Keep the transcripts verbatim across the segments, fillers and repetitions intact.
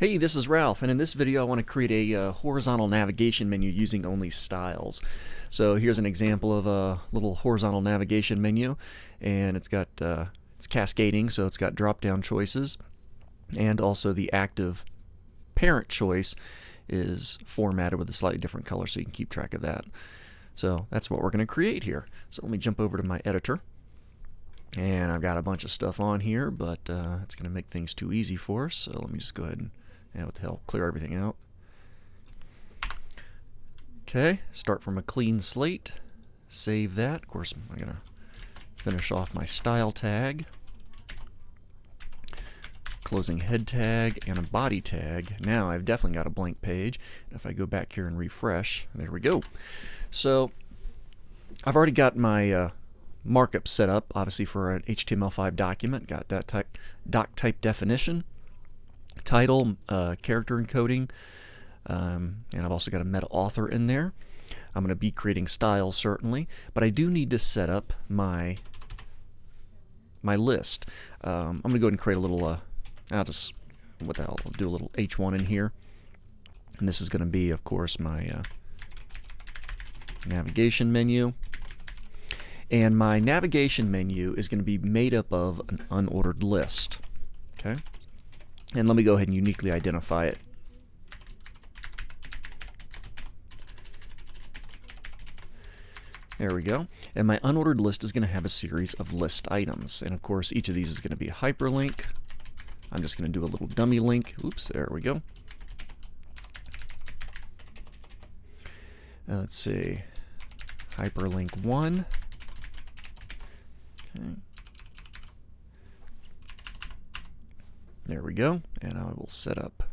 Hey, this is Ralph, and in this video I want to create a uh, horizontal navigation menu using only styles. So here's an example of a little horizontal navigation menu, and it's got uh, it's cascading, so it's got drop-down choices, and also the active parent choice is formatted with a slightly different color so you can keep track of that. So that's what we're going to create here. So let me jump over to my editor, and I've got a bunch of stuff on here, but uh, it's going to make things too easy for us, so let me just go ahead and Yeah, what the hell, clear everything out. Okay, start from a clean slate. Save that. Of course, I'm going to finish off my style tag. Closing head tag and a body tag. Now I've definitely got a blank page. If I go back here and refresh, there we go. So I've already got my uh, markup set up, obviously, for an H T M L five document. Got that type, doc type definition, title, uh, character encoding, um, and I've also got a meta author in there. I'm going to be creating styles, certainly, but I do need to set up my my list. Um, I'm going to go ahead and create a little, uh, I'll just, what the hell, I'll do a little H one in here, and this is going to be, of course, my uh, navigation menu. And my navigation menu is going to be made up of an unordered list. Okay? And let me go ahead and uniquely identify it. There we go. And my unordered list is going to have a series of list items. And of course, each of these is going to be a hyperlink. I'm just going to do a little dummy link. Oops, there we go. Uh, let's see. Hyperlink one. Okay. There we go, and I will set up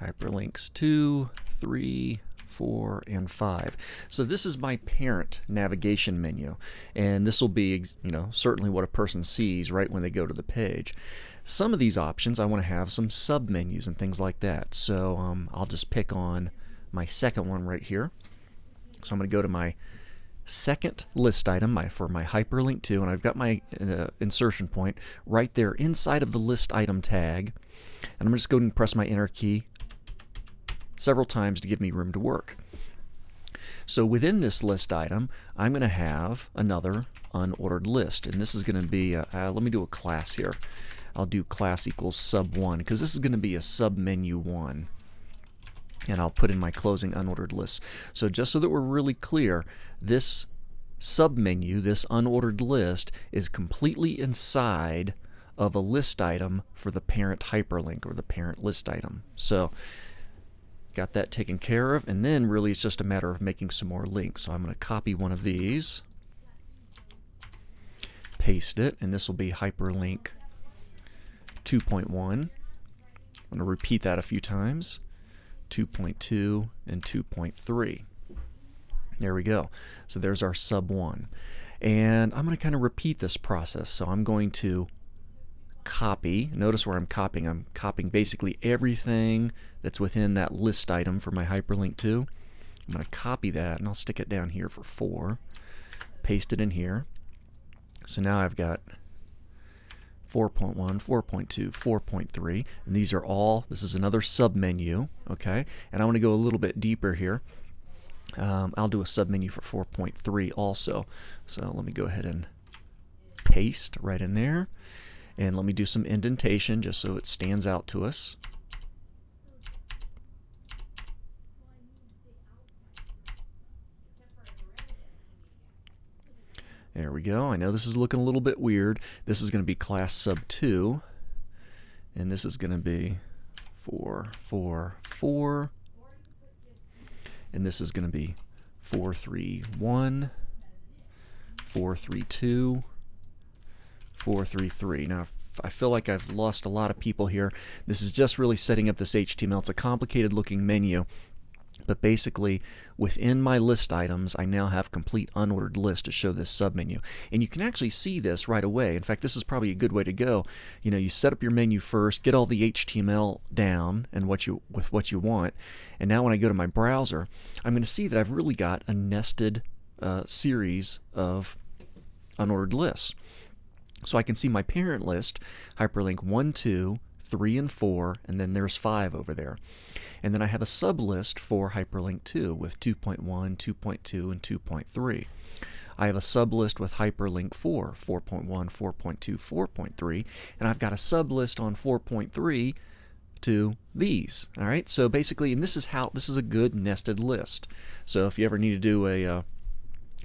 hyperlinks two, three, four, and five. So this is my parent navigation menu, and this will be, you know, certainly what a person sees right when they go to the page. Some of these options, I want to have some submenus and things like that. So um, I'll just pick on my second one right here. So I'm going to go to my second list item my, for my hyperlink two, and I've got my uh, insertion point right there inside of the list item tag, and I'm just going to press my enter key several times to give me room to work. So within this list item, I'm going to have another unordered list, and this is going to be, uh, uh, let me do a class here. I'll do class equals sub one, because this is going to be a submenu one. And I'll put in my closing unordered list. So just so that we're really clear, this submenu, this unordered list, is completely inside of a list item for the parent hyperlink or the parent list item. So got that taken care of, and then really it's just a matter of making some more links. So I'm going to copy one of these, paste it, and this will be hyperlink two point one. I'm going to repeat that a few times. two point two and two point three. There we go. So there's our sub one. And I'm going to kind of repeat this process. So I'm going to copy. Notice where I'm copying. I'm copying basically everything that's within that list item for my hyperlink two. I'm going to copy that, and I'll stick it down here for four. Paste it in here. So now I've got four point one, four point two, four point three, and these are all, this is another submenu, okay? And I want to go a little bit deeper here. Um, I'll do a submenu for four point three also. So let me go ahead and paste right in there. And let me do some indentation just so it stands out to us. There we go. I know this is looking a little bit weird. This is going to be class sub two, and this is going to be four, four, four, and this is going to be four, three, one, four, three, two, four, three, three. Now, I feel like I've lost a lot of people here. This is just really setting up this H T M L. It's a complicated looking menu. But basically, within my list items, I now have complete unordered list to show this submenu. And you can actually see this right away. In fact, this is probably a good way to go. You know, you set up your menu first, get all the H T M L down and what you with what you want. And now when I go to my browser, I'm going to see that I've really got a nested uh, series of unordered lists. So I can see my parent list, hyperlink one, two, three and four, and then there's five over there. And then I have a sublist for hyperlink two with two point one, two point two, and two point three. I have a sublist with hyperlink four, four point one, four point two, four point three, and I've got a sublist on four point three to these. All right, so basically, and this is how, this is a good nested list. So if you ever need to do a uh,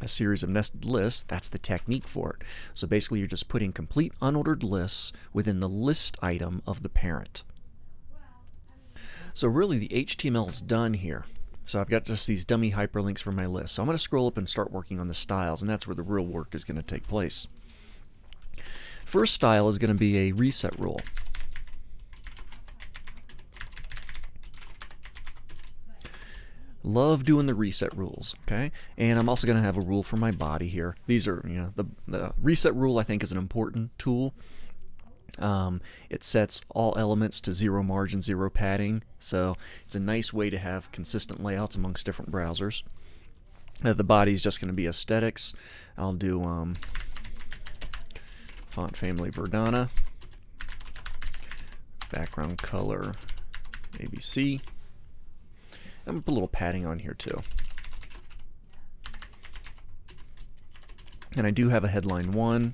a series of nested lists, that's the technique for it. So basically, you're just putting complete unordered lists within the list item of the parent. So really, the H T M L's done here. So I've got just these dummy hyperlinks for my list. So I'm going to scroll up and start working on the styles, and that's where the real work is going to take place. First style is going to be a reset rule. Love doing the reset rules, okay? And I'm also going to have a rule for my body here. These are, you know, the, the reset rule I think is an important tool. Um, it sets all elements to zero margin, zero padding, so it's a nice way to have consistent layouts amongst different browsers. Uh, the body is just going to be aesthetics. I'll do um, font family Verdana, background color A B C. I'm going to put a little padding on here too. And I do have a headline one.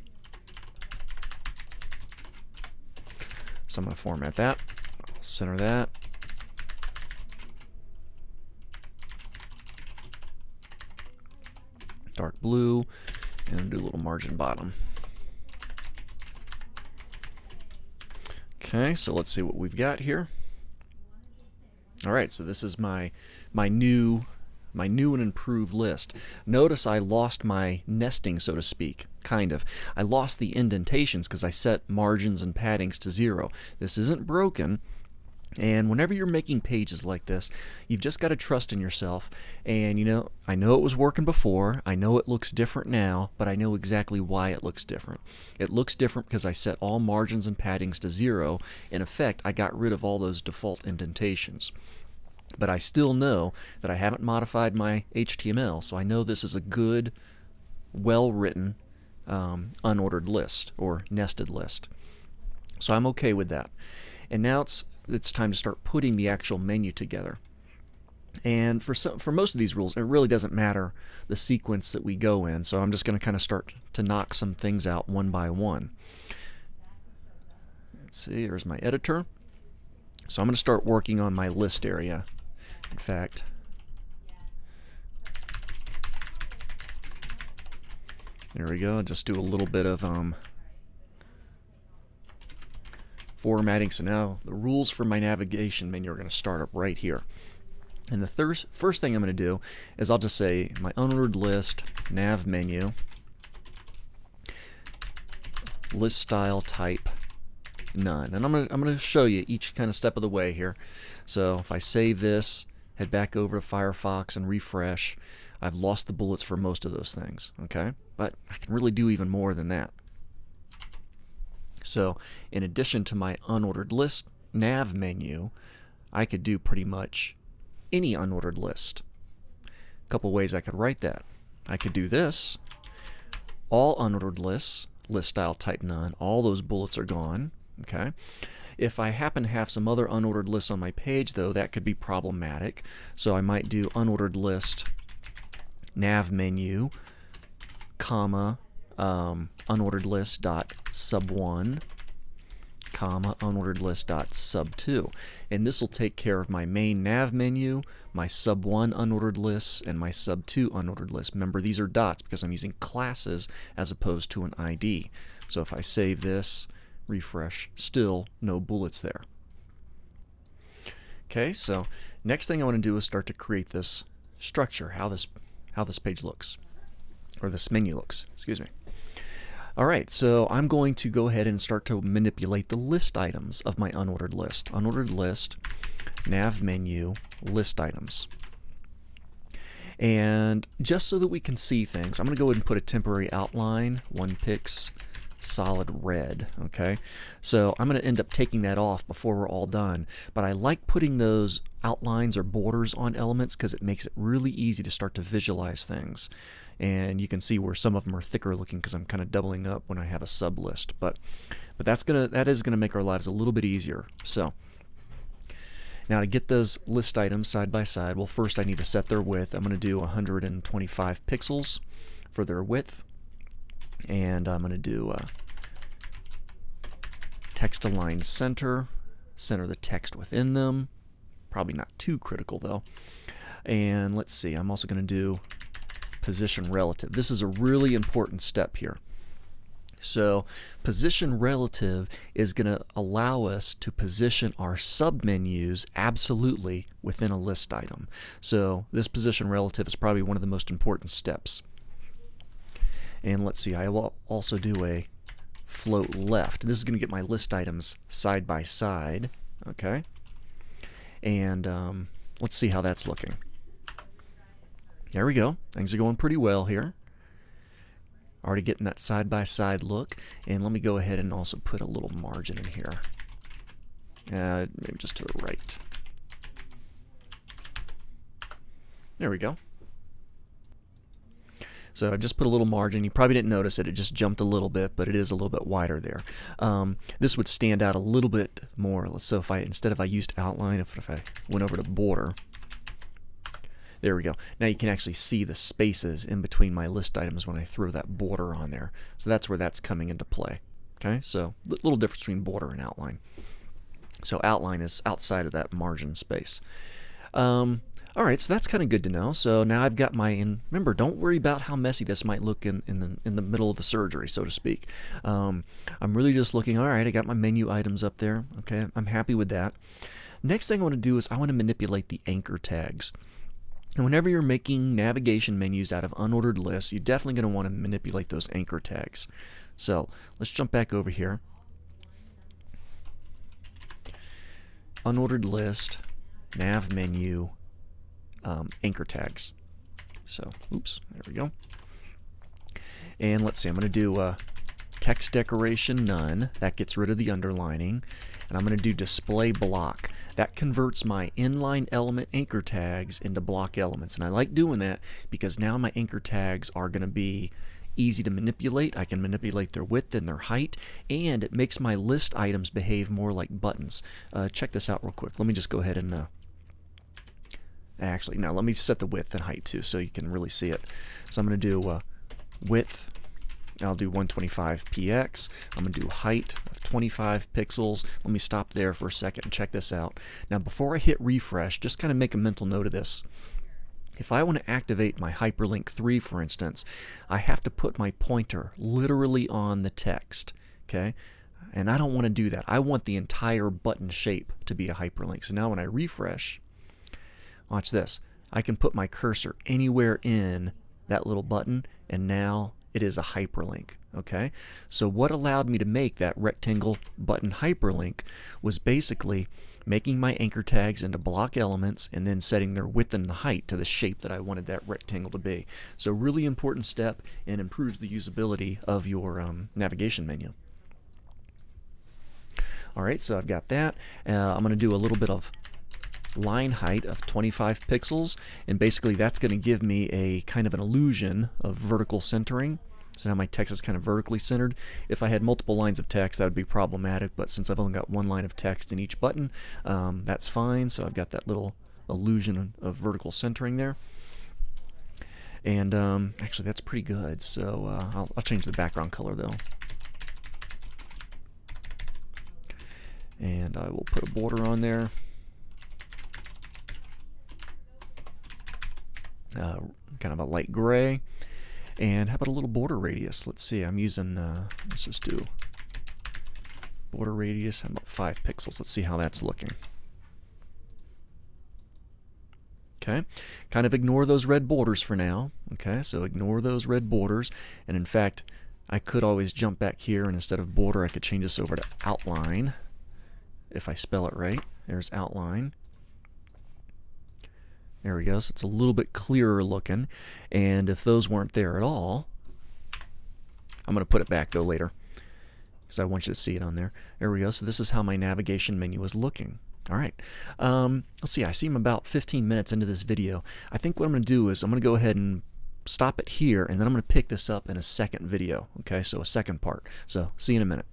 So I'm going to format that. I'll center that. Dark blue. And do a little margin bottom. Okay, so let's see what we've got here. Alright, so this is my my new my new and improved list. Notice I lost my nesting, so to speak, kind of. I lost the indentations because I set margins and paddings to zero. This isn't broken, and whenever you're making pages like this, you've just got to trust in yourself. And you know, I know it was working before, I know it looks different now, but I know exactly why it looks different. It looks different because I set all margins and paddings to zero. In effect, I got rid of all those default indentations. But I still know that I haven't modified my H T M L, so I know this is a good, well-written, um, unordered list, or nested list. So I'm okay with that. And now it's, it's time to start putting the actual menu together. And for, some, for most of these rules, it really doesn't matter the sequence that we go in, so I'm just going to kind of start to knock some things out one by one. Let's see, here's my editor. So I'm going to start working on my list area. In fact, there we go. I'll just do a little bit of um, formatting. So now the rules for my navigation menu are going to start up right here. And the first first thing I'm going to do is I'll just say my unordered list nav menu list style type none. And I'm going to I'm going to show you each kind of step of the way here. So if I save this, head back over to Firefox and refresh, I've lost the bullets for most of those things, okay? But I can really do even more than that. So in addition to my unordered list nav menu, I could do pretty much any unordered list. A couple ways I could write that. I could do this. All unordered lists, list style type none, all those bullets are gone. Okay. If I happen to have some other unordered lists on my page, though, that could be problematic. So I might do unordered list nav menu, comma, um, unordered list dot sub one, comma, unordered list dot sub two. And this will take care of my main nav menu, my sub one unordered lists, and my sub two unordered list. Remember, these are dots because I'm using classes as opposed to an I D. So if I save this, refresh, still no bullets there. Okay, so next thing I want to do is start to create this structure, how this how this page looks, or this menu looks, excuse me. Alright, so I'm going to go ahead and start to manipulate the list items of my unordered list. Unordered list, nav menu, list items. And just so that we can see things, I'm going to go ahead and put a temporary outline, one pix solid red. Okay, so I'm going to end up taking that off before we're all done, but I like putting those outlines or borders on elements because it makes it really easy to start to visualize things. And you can see where some of them are thicker looking because I'm kind of doubling up when I have a sub list, but but that's gonna that is gonna make our lives a little bit easier. So now to get those list items side by side, well, first I need to set their width. I'm gonna do one hundred twenty-five pixels for their width, and I'm gonna do uh, text align center center the text within them, probably not too critical though. And let's see, I'm also gonna do position relative. This is a really important step here. So position relative is going to allow us to position our submenus absolutely within a list item. So this position relative is probably one of the most important steps. And let's see, I will also do a float left. This is going to get my list items side by side. Okay, and um, let's see how that's looking. There we go. Things are going pretty well here. Already getting that side-by-side look. And let me go ahead and also put a little margin in here. Uh, maybe just to the right. There we go. So I just put a little margin. You probably didn't notice it. It just jumped a little bit, but it is a little bit wider there. Um, this would stand out a little bit more. So if I, instead of I used outline, if, if I went over to border, there we go. Now you can actually see the spaces in between my list items when I throw that border on there. So that's where that's coming into play. Okay, so a little difference between border and outline. So outline is outside of that margin space. Um, all right, so that's kind of good to know. So now I've got my, and remember, don't worry about how messy this might look in, in, the, in the middle of the surgery, so to speak. Um, I'm really just looking, all right, I got my menu items up there. Okay, I'm happy with that. Next thing I want to do is I want to manipulate the anchor tags. And whenever you're making navigation menus out of unordered lists, you're definitely going to want to manipulate those anchor tags. So let's jump back over here. Unordered list, nav menu, um, anchor tags. So, oops, there we go. And let's see, I'm going to do uh, text decoration none. That gets rid of the underlining. And I'm going to do display block. That converts my inline element anchor tags into block elements. And I like doing that because now my anchor tags are going to be easy to manipulate. I can manipulate their width and their height, and it makes my list items behave more like buttons. Uh, check this out real quick. Let me just go ahead and uh, actually, now let me set the width and height too so you can really see it. So I'm going to do uh, width. I'll do one twenty-five p x. I'm going to do height of twenty-five pixels. Let me stop there for a second and check this out. Now before I hit refresh, just kind of make a mental note of this. If I want to activate my hyperlink three, for instance, I have to put my pointer literally on the text. Okay? And I don't want to do that. I want the entire button shape to be a hyperlink. So now when I refresh, watch this. I can put my cursor anywhere in that little button, and now it is a hyperlink. Okay, so what allowed me to make that rectangle button hyperlink was basically making my anchor tags into block elements and then setting their width and the height to the shape that I wanted that rectangle to be. So really important step, and improves the usability of your um, navigation menu. All right, so I've got that. Uh, I'm going to do a little bit of line height of twenty-five pixels, and basically that's going to give me a kind of an illusion of vertical centering. So now my text is kind of vertically centered. If I had multiple lines of text, that would be problematic, but since I've only got one line of text in each button, um, that's fine. So I've got that little illusion of vertical centering there. And um, actually that's pretty good, so uh, I'll, I'll change the background color though. And I will put a border on there. Uh, kind of a light gray. And how about a little border radius? Let's see, I'm using, uh, let's just do border radius, I'm about five pixels. Let's see how that's looking. Okay, kind of ignore those red borders for now. Okay, so ignore those red borders. And in fact, I could always jump back here, and instead of border, I could change this over to outline. If I spell it right, there's outline. There we go, so it's a little bit clearer looking, and if those weren't there at all, I'm going to put it back though later. because I want you to see it on there. There we go. So this is how my navigation menu is looking. All right. Um, let's see. I seem about fifteen minutes into this video. I think what I'm going to do is I'm going to go ahead and stop it here, and then I'm going to pick this up in a second video. Okay, so a second part. So see you in a minute.